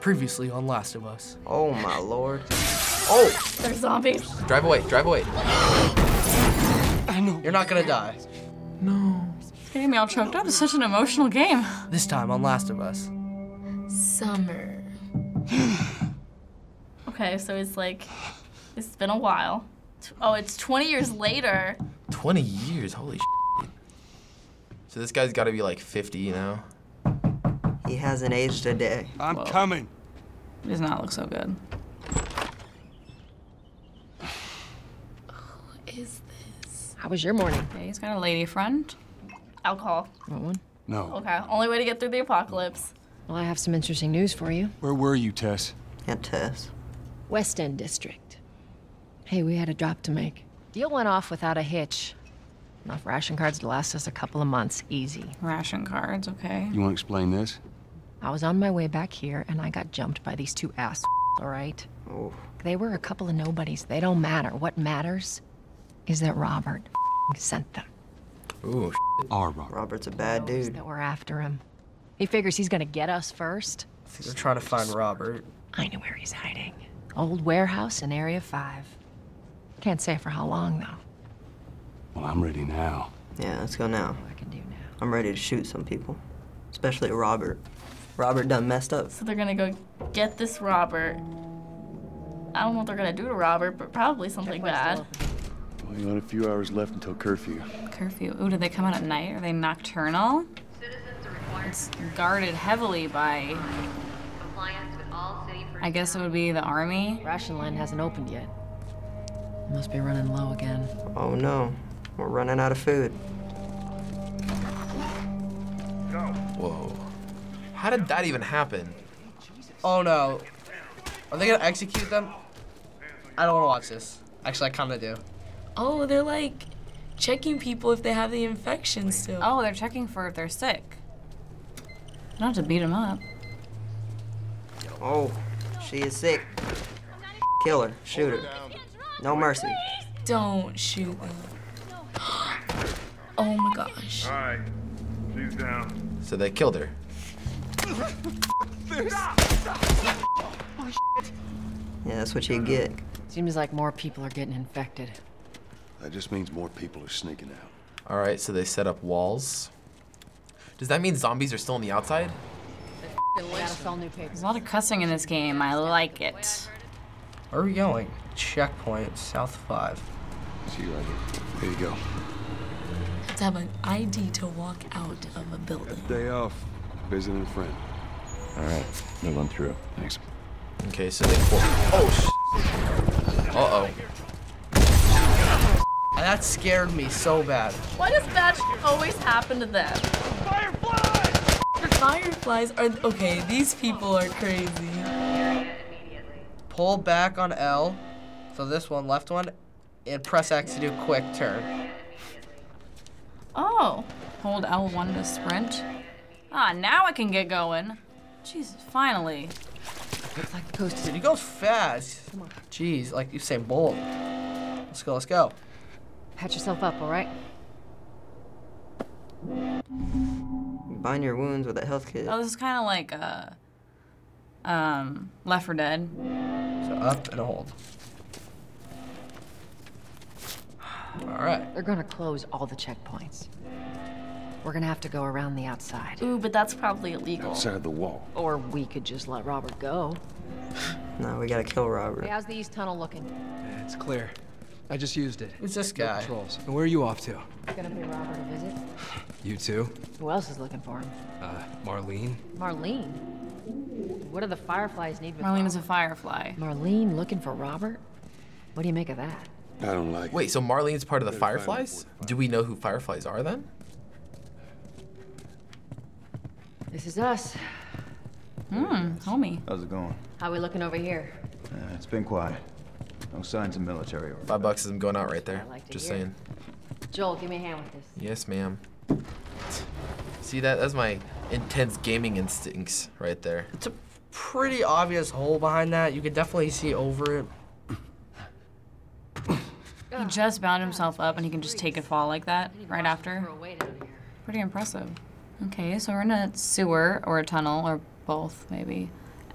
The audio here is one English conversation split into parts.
previously on Last of Us. Oh my lord. Oh! They're zombies. Drive away, drive away. I know. You're not gonna die. No. It's getting me all choked up. It's such an emotional game. This time on Last of Us. Summer. Okay, so it's like, it's been a while. Oh, it's 20 years later. 20 years? Holy shit. So this guy's gotta be like 50, you know? He hasn't aged a day. I'm coming. It does not look so good. Who is this? How was your morning? Yeah, he's got a lady friend. Alcohol. Want one? No. Okay, only way to get through the apocalypse. Well, I have some interesting news for you. Where were you, Tess? Aunt Tess. West End District. Hey, we had a drop to make. Deal went off without a hitch. Enough ration cards to last us a couple of months, easy. Ration cards, okay. You want to explain this? I was on my way back here, and I got jumped by these two ass, all right? Oh. They were a couple of nobodies. They don't matter. What matters is that Robert sent them. Ooh, our Robert. Robert's a bad dude. That we're after him. He figures he's gonna get us first. They're trying to find Robert. I know where he's hiding. Old warehouse in Area 5. Can't say for how long, though. Well, I'm ready now. Yeah, let's go now. I can do now. I'm ready to shoot some people, especially Robert. Robert done messed up. So they're gonna go get this Robert. I don't know what they're gonna do to Robert, but probably something bad. Well, you got a few hours left until curfew. Curfew? Ooh, did they come out at night? Are they nocturnal? Citizens are required. It's guarded heavily by... Compliance with all city personnel. I guess it would be the army. Ration line hasn't opened yet. Must be running low again. Oh no. We're running out of food. Whoa. How did that even happen? Oh no. Are they gonna execute them? I don't wanna watch this. Actually, I kinda do. Oh, they're like checking people if they have the infection still. Oh, they're checking for if they're sick. Not to beat them up. Oh, she is sick. Kill her, shoot her. No mercy. Don't shoot them. Oh my gosh. All right, she's down. So they killed her. Yeah, that's what you get. Seems like more people are getting infected. That just means more people are sneaking out. All right, so they set up walls. Does that mean zombies are still on the outside? There's a lot of cussing in this game. I like it. Where are we going? Checkpoint South 5. See you right here. Here you go. To have an ID to walk out of a building. Day off, visiting a friend. All right, move on through. Thanks. Okay, so they pull. Oh, uh-oh. That scared me so bad. Why does bad always happen to them? Fireflies! Fireflies are okay. These people are crazy. Pull back on L, so this one, left one, and press X to do quick turn. Oh, hold L1 to sprint. Ah, now I can get going. Jesus, finally. It's like the coast. Dude, he goes fast. Come on. Jeez, like you say, bold. Let's go, let's go. Patch yourself up, all right? Bind your wounds with a health kit. Oh, this is kind of like Left 4 Dead. So up and hold. All right. They're gonna close all the checkpoints. We're gonna have to go around the outside. Ooh, but that's probably illegal. Outside the wall. Or we could just let Robert go. No, we gotta kill Robert. Hey, how's the East Tunnel looking? It's clear. I just used it. It's this guy. Trolls. And where are you off to? You're gonna pay Robert a visit. You too? Who else is looking for him? Marlene. Marlene? What do the Fireflies need with Marlene? Marlene is a Firefly. Marlene looking for Robert? What do you make of that? I don't like it. Wait, so Marlene's part of the Fireflies? Do we know who Fireflies are then? This is us. Homie. How's it going? How we looking over here? It's been quiet. No signs of military order. $5 is them going out right there. Like just saying. Joel, give me a hand with this. Yes, ma'am. See that? That's my intense gaming instincts right there. It's a pretty obvious hole behind that. You could definitely see over it. He just bound himself up and he can just take a fall like that right after. Pretty impressive. Okay, so we're in a sewer or a tunnel or both maybe.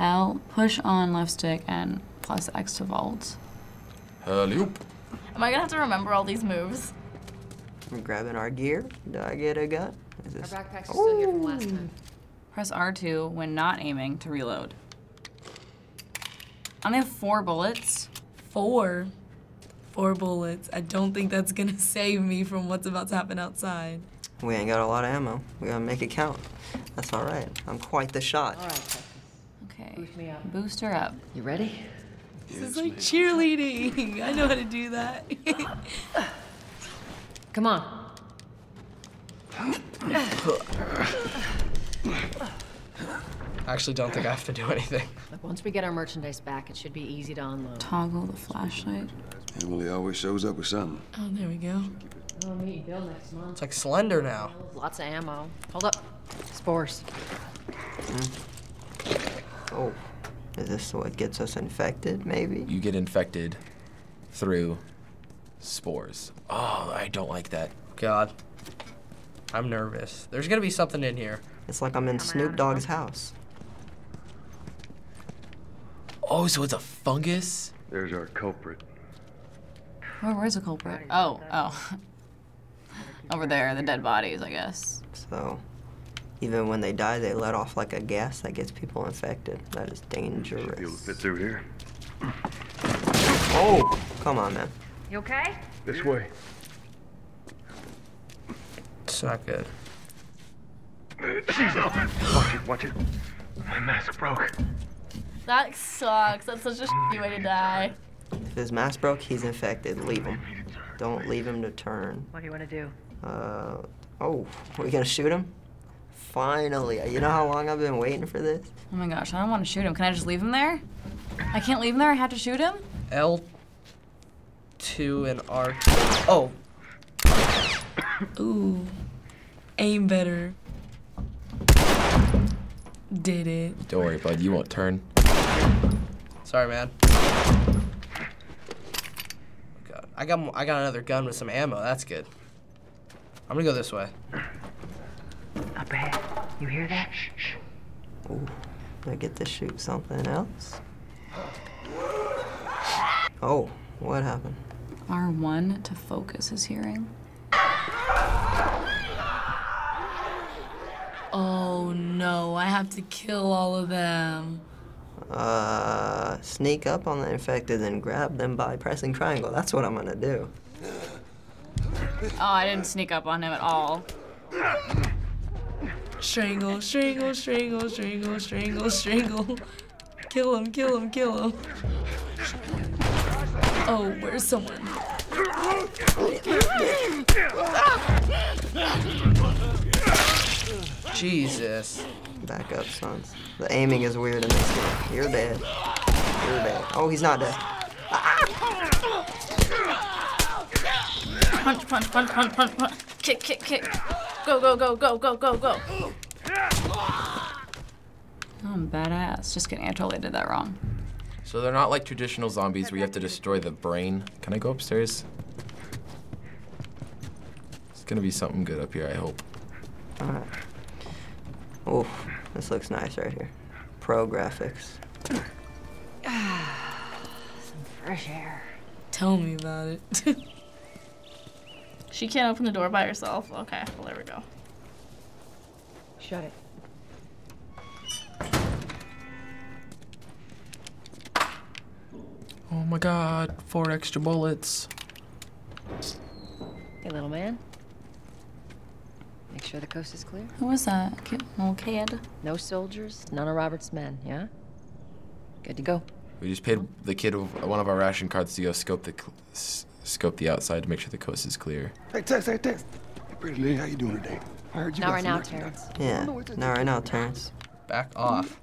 L, push on left stick, and plus X to vault. Helloop. Am I gonna have to remember all these moves? I'm grabbing our gear. Do I get a gun? Is this... Our backpacks are still here from last time. Press R2 when not aiming to reload. I only have 4 bullets. 4? 4 bullets. I don't think that's gonna save me from what's about to happen outside. We ain't got a lot of ammo. We gotta make it count. That's all right. I'm quite the shot. All right, Texas. Okay. Boost me up. Boost her up. You ready? This is like cheerleading. I know how to do that. Come on. I actually don't think I have to do anything. Look, once we get our merchandise back, it should be easy to unload. Toggle the flashlight. Emily always shows up with something. Oh, there we go. I'll meet you, Bill, next month. It's like Slender now. Lots of ammo. Hold up. Spores. Oh. Is this what gets us infected, maybe? You get infected through spores. Oh, I don't like that. God. I'm nervous. There's gonna be something in here. It's like I'm in Snoop Dogg's house. Oh, so it's a fungus? There's our culprit. Oh, where's the culprit? Oh, oh. Over there, the dead bodies, I guess. So, even when they die, they let off like a gas that gets people infected. That is dangerous. Should be able to fit through here. Oh! Come on, man. You okay? This way. It's not good. She's up. Watch it, watch it. My mask broke. That sucks. That's such a shitty way to die. If his mask broke, he's infected. Leave him. Don't leave him to turn. What do you want to do? Oh, are we gonna shoot him? Finally. You know how long I've been waiting for this? Oh my gosh, I don't want to shoot him. Can I just leave him there? I can't leave him there. I have to shoot him? L2 and R2. Oh. Ooh. Aim better. Did it. Don't worry, bud. You won't turn. Sorry, man. God. I got another gun with some ammo. That's good. I'm gonna go this way. Up ahead. You hear that? Ooh. I get to shoot something else. Oh. What happened? R1 to focus his hearing. Oh no, I have to kill all of them. Sneak up on the infected and grab them by pressing triangle. That's what I'm gonna do. Oh, I didn't sneak up on him at all. Strangle, strangle, strangle, strangle, strangle, strangle. Kill him, kill him, kill him. Oh, where's someone? Jesus. Back up, sons. The aiming is weird in this game. You're dead. You're dead. Oh, he's not dead. Ah. Punch, punch, punch, punch, punch, punch. Kick, kick, kick. Go, go, go, go, go, go, go. I'm badass. Just kidding. I totally did that wrong. So they're not like traditional zombies where you have to destroy the brain. Can I go upstairs? It's gonna be something good up here, I hope. All right. Oof, this looks nice right here. Pro graphics. Some fresh air. Tell me about it. She can't open the door by herself? Okay, well, there we go. Shut it. Oh my God, 4 extra bullets. Hey, little man. Make sure the coast is clear. Who was that? Little kid. No soldiers, none of Robert's men, yeah? Good to go. We just paid the kid one of our ration cards to go scope the outside to make sure the coast is clear. Hey, Tess, hey, Tess. Hey, pretty lady, how you doing today? I heard you Not right now, Terrence. Back off.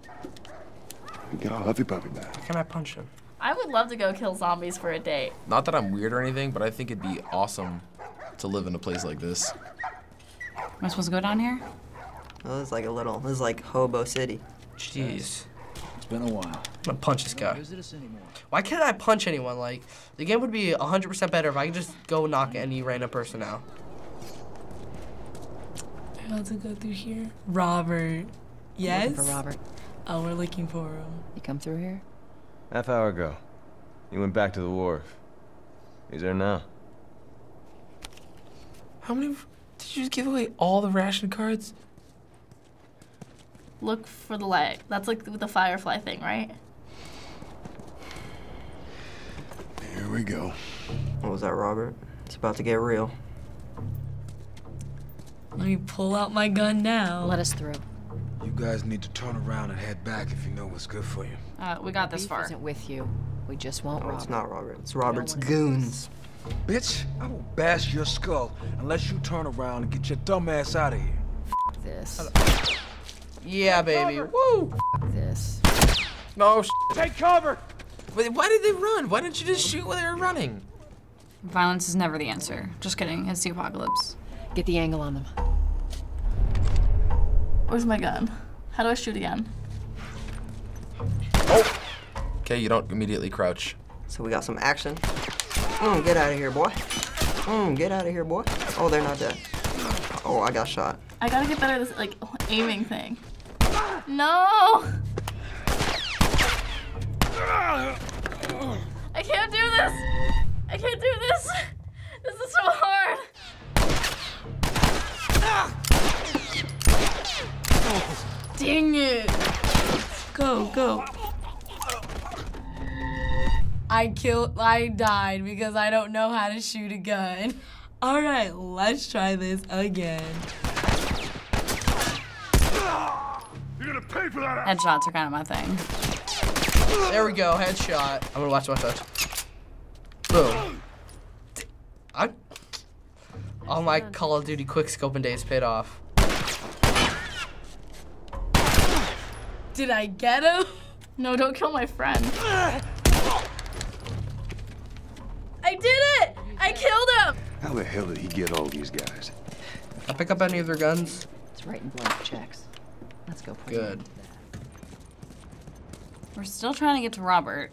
You got all huffy puppy back. How can I punch him? I would love to go kill zombies for a date. Not that I'm weird or anything, but I think it'd be awesome to live in a place like this. Am I supposed to go down here? Oh, it's like a little, it's like Hobo City. Jeez. It's been a while. I'm gonna punch this guy. Why can't I punch anyone? Like, the game would be 100% better if I could just go knock any random person out. I'm about to go through here. Robert. Yes? I'm looking for Robert. Oh, we're looking for him. You come through here? Half hour ago. He went back to the wharf. He's there now. How many... Did you just give away all the ration cards? Look for the light. That's like the Firefly thing, right? Here we go. What was that, Robert? It's about to get real. Let me pull out my gun now. Let us through. You guys need to turn around and head back if you know what's good for you. We got this far. Isn't with you. We just want Robert. It's not Robert. It's Robert's goons. Bitch, I will bash your skull unless you turn around and get your dumb ass out of here. F this. Yeah, baby. Woo! F this. No, sh take cover! Wait, why did they run? Why didn't you just shoot while they were running? Violence is never the answer. Just kidding. It's the apocalypse. Get the angle on them. Where's my gun? How do I shoot again? Oh! Okay, you don't immediately crouch. So we got some action. Get out of here, boy. Get out of here, boy. Oh, they're not dead. Oh, I got shot. I gotta get better at this, like, aiming thing. No! I can't do this! I can't do this! This is so hard! Dang it! Go, go. I died because I don't know how to shoot a gun. All right, let's try this again. You're gonna pay for that. Headshots are kind of my thing. There we go, headshot. I'm gonna watch. Boom. All my Call of Duty quickscoping days paid off. Did I get him? No, don't kill my friend. I did it! I killed him! How the hell did he get all these guys? I pick up any of their guns? It's right in blank checks. Let's go. Good. We're still trying to get to Robert,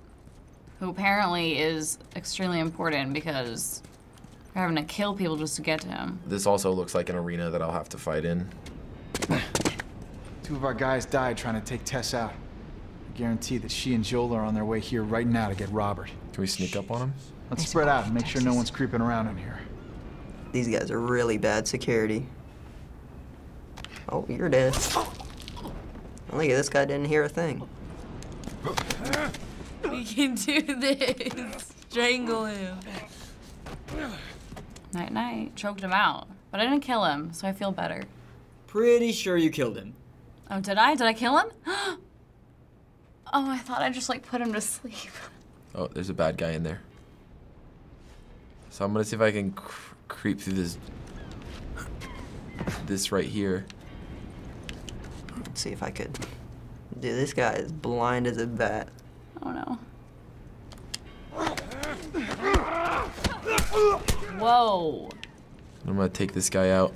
who apparently is extremely important because we're having to kill people just to get to him. This also looks like an arena that I'll have to fight in. Two of our guys died trying to take Tess out. I guarantee that she and Joel are on their way here right now to get Robert. Can we sneak up on him? Let's spread out and make sure no one's creeping around in here. These guys are really bad security. Oh, you're dead. Look at this guy didn't hear a thing. We can do this. Strangle him. Night night. Choked him out. But I didn't kill him, so I feel better. Pretty sure you killed him. Oh, did I? Did I kill him? Oh, I thought I just, like, put him to sleep. Oh, there's a bad guy in there. So I'm gonna see if I can creep through this right here. Let's see if I could. Dude, this guy is blind as a bat. Oh, no. Whoa. I'm gonna take this guy out.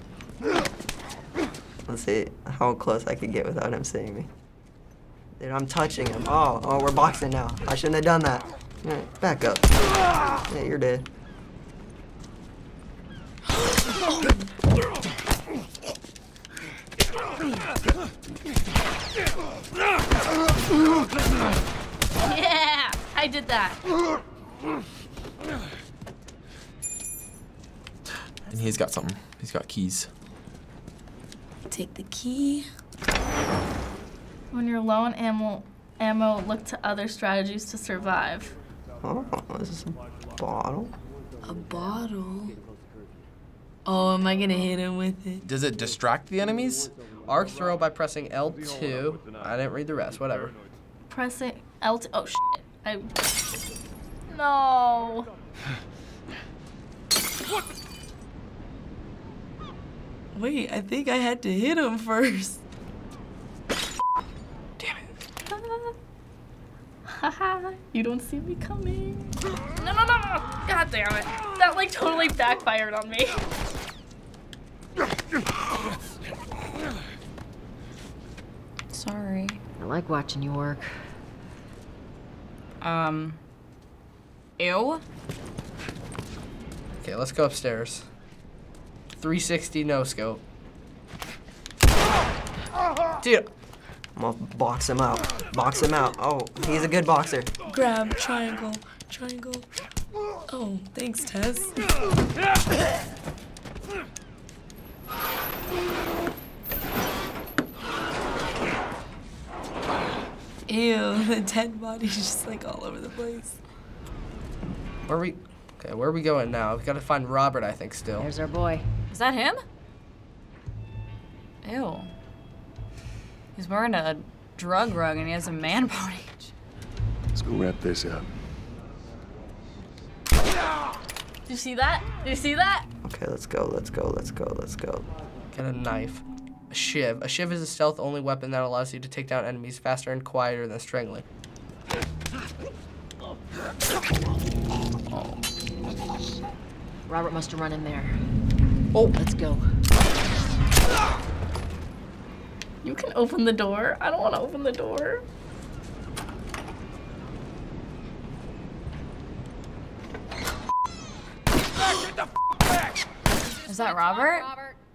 Let's see how close I could get without him seeing me. Dude, I'm touching him. Oh, we're boxing now. I shouldn't have done that. Right, back up. Yeah, you're dead. Yeah, I did that. And he's got something. He's got keys. Take the key. When you're low on ammo, look to other strategies to survive. Oh, is this a bottle? A bottle? Oh, am I gonna hit him with it? Does it distract the enemies? Arc throw by pressing L2. I didn't read the rest, whatever. Pressing L2, oh shit. No. What? Wait, I think I had to hit him first. Damn it. Haha, you don't see me coming. No. God damn it. That like totally backfired on me. Sorry. I like watching you work. Ew. Okay, let's go upstairs. 360 no scope. Dude, I'm gonna box him out. Box him out. Oh, he's a good boxer. Grab, triangle, triangle. Oh, thanks, Tess. Ew, the dead body's just like all over the place. Where are we going now? We gotta find Robert, I think, still. There's our boy. Is that him? Ew. He's wearing a drug rug and he has a man body. Let's go wrap this up. Did you see that? Did you see that? Okay, let's go, let's go, let's go, let's go. Get a knife. A shiv. A shiv is a stealth-only weapon that allows you to take down enemies faster and quieter than strangling. Oh. Robert must have run in there. Oh, let's go. You can open the door. I don't want to open the door. Get the f back. Is that Robert?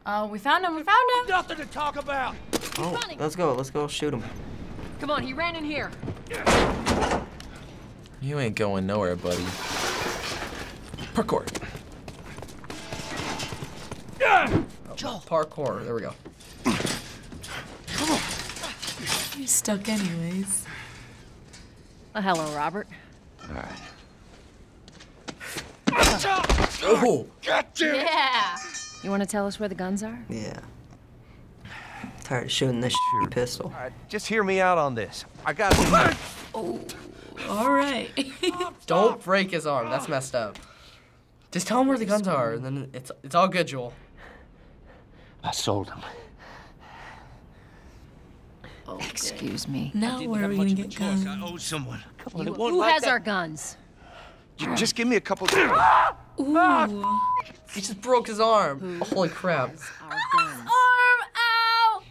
Oh, we found him. We found him. Nothing to talk about. Oh, let's go. Let's go shoot him. Come on, he ran in here. You ain't going nowhere, buddy. Parkour. Oh, Joel. Parkour. There we go. Come on. You're stuck anyways. Well, hello, Robert. All right. Oh. Gotcha. Yeah. You want to tell us where the guns are? Yeah. I'm tired of shooting this sure. Pistol. All right, just hear me out on this. I got. Oh. All right. Don't break his arm. That's messed up. Just tell him where the guns are, and then it's all good, Joel. I sold them. Oh, excuse me. Now where are we gonna get guns? I owe someone. Come on, who has our guns? Just give me a couple. Ooh. Ah, he just broke his arm. Oh, holy crap. Arm, ow!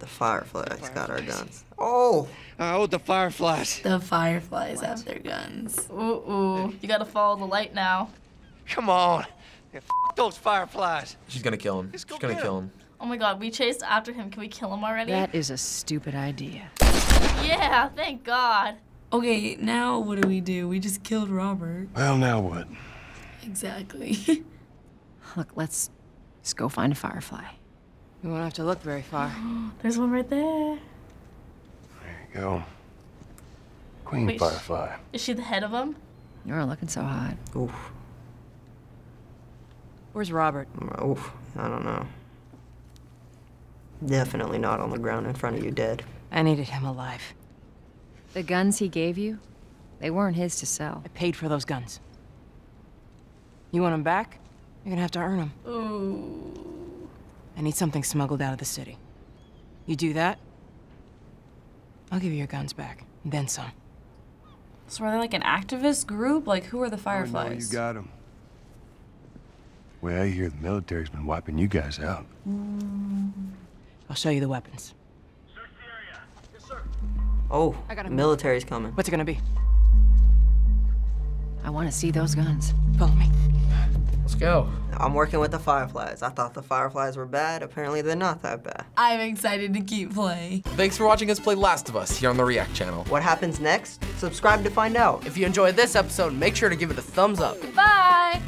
The Fireflies got our guns. Oh! Oh, the Fireflies. The Fireflies have their guns. Ooh. You gotta follow the light now. Come on. Yeah, f those Fireflies. She's gonna kill him. She's gonna kill him. Oh my god, we chased after him. Can we kill him already? That is a stupid idea. Yeah, thank god. Okay, now what do? We just killed Robert. Well, now what? Exactly. Look, let's go find a Firefly. We won't have to look very far. There's one right there. There you go. Queen Wait, Firefly. Is she the head of them? You're looking so hot. Oof. Where's Robert? Oof, I don't know. Definitely not on the ground in front of you dead. I needed him alive. The guns he gave you, they weren't his to sell. I paid for those guns. You want them back? You're gonna have to earn them. Ooh. I need something smuggled out of the city. You do that, I'll give you your guns back, and then some. So are they like an activist group? Like, who are the Fireflies? Oh, no, you got them. Well, I hear the military's been wiping you guys out. I'll show you the weapons. Search the area. Yes, sir. Oh, the military's coming. What's it gonna be? I want to see those guns. Follow me. Let's go. I'm working with the Fireflies. I thought the Fireflies were bad. Apparently, they're not that bad. I'm excited to keep playing. Thanks for watching us play Last of Us here on the React channel. What happens next? Subscribe to find out. If you enjoyed this episode, make sure to give it a thumbs up. Bye.